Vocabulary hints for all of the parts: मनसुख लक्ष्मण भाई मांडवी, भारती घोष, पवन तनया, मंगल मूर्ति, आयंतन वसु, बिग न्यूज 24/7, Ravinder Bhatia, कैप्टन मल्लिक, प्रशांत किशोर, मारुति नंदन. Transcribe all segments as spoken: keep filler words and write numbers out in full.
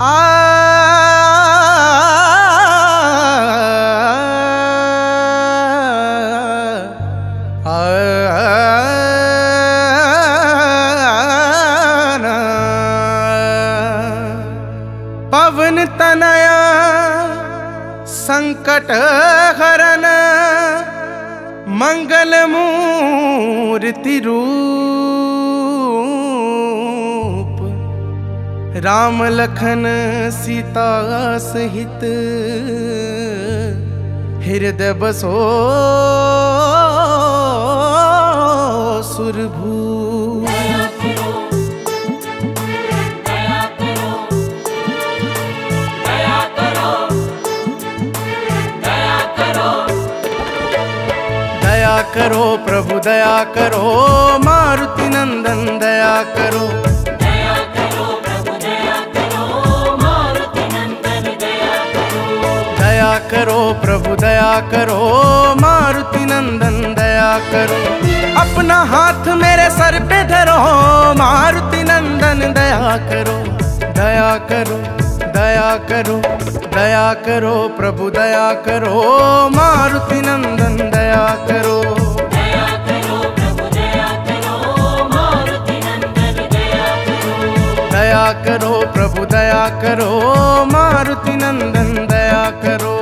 पवन तनया संकट हरण मंगल मूर्ति रूप राम लखन सीता सहित हृदय बसो सुरभू। दया करो प्रभु दया करो मारुति नंदन दया करो, दया करो प्रभु दया करो मारुति नंदन दया करो, दया करो प्रभु दया करो मारुति नंदन दया करो। अपना हाथ मेरे सर पे धरो मारुति नंदन दया करो, दया करो दया करो दया करो प्रभु दया करो मारुति नंदन दया करो, दया करो प्रभु दया करो मारुति नंदन दया करो, दया करो प्रभु दया करो मारुति नंदन दया करो।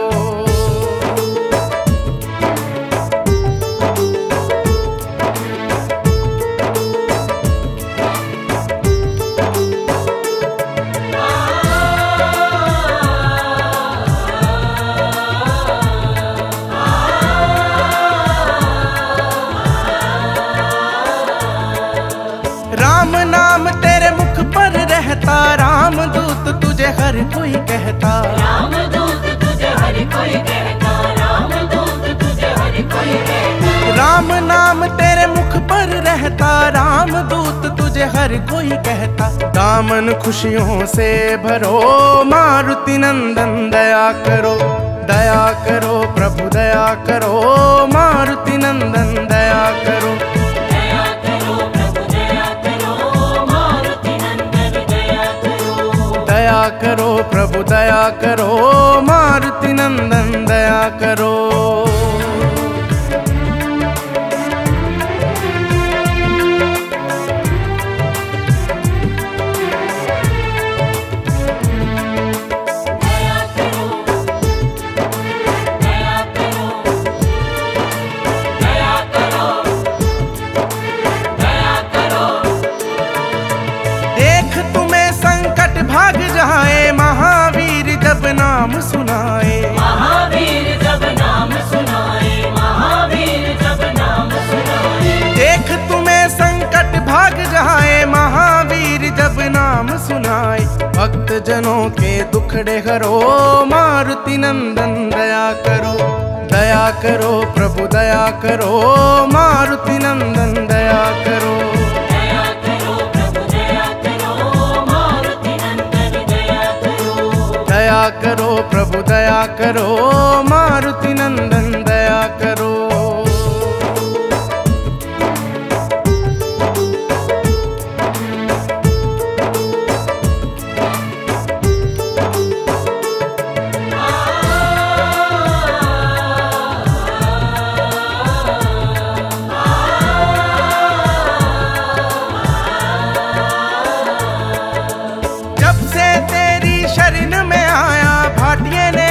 राम दूत तुझे हर कोई कहता, राम दूत तुझे हर कोई कहता, राम दूत तुझे हर कोई कहता, राम नाम तेरे मुख पर रहता राम दूत तुझे हर कोई कहता। दामन खुशियों से भरो मारुति नंदन दया करो, दया करो प्रभु दया करो मारुति नंदन दया करो, दया करो प्रभु दया करो मारुति नंदन दया करो। भाग जाए महावीर जब नाम सुनाए, महावीर जब नाम सुनाए, महावीर जब नाम सुनाए, देख तुम्हें संकट भाग जाए महावीर जब नाम सुनाए। भक्त जनों के दुखड़े हरो मारुति नंदन दया करो, दया करो प्रभु दया करो मारुति नंदन दया करो, दया करो प्रभु दया करो मारुति नंदन दया करो। जब से तेरी शरण में आया भाटिया ने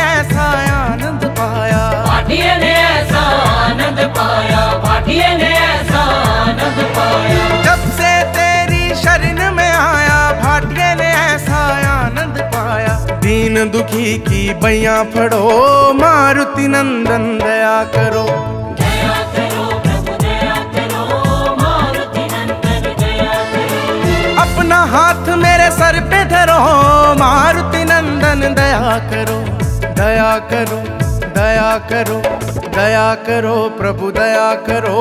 ऐसा आनंद पाया। दीन दुखी की बैया फड़ो मारुति नंदन दया करो, दया करो प्रभु दया करो मारुति नंदन दया करो, अपना हाथ मेरे सर पे धरो मारुति नंदन दया करो, दया करो दया करो दया करो प्रभु दया करो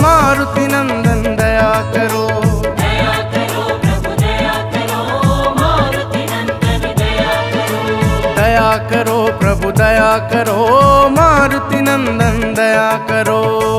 मारुति नंदन दया करो, दया करो प्रभु दया करो मारुति नंदन दया करो, दया करो प्रभु दया करो मारुति नंदन दया करो।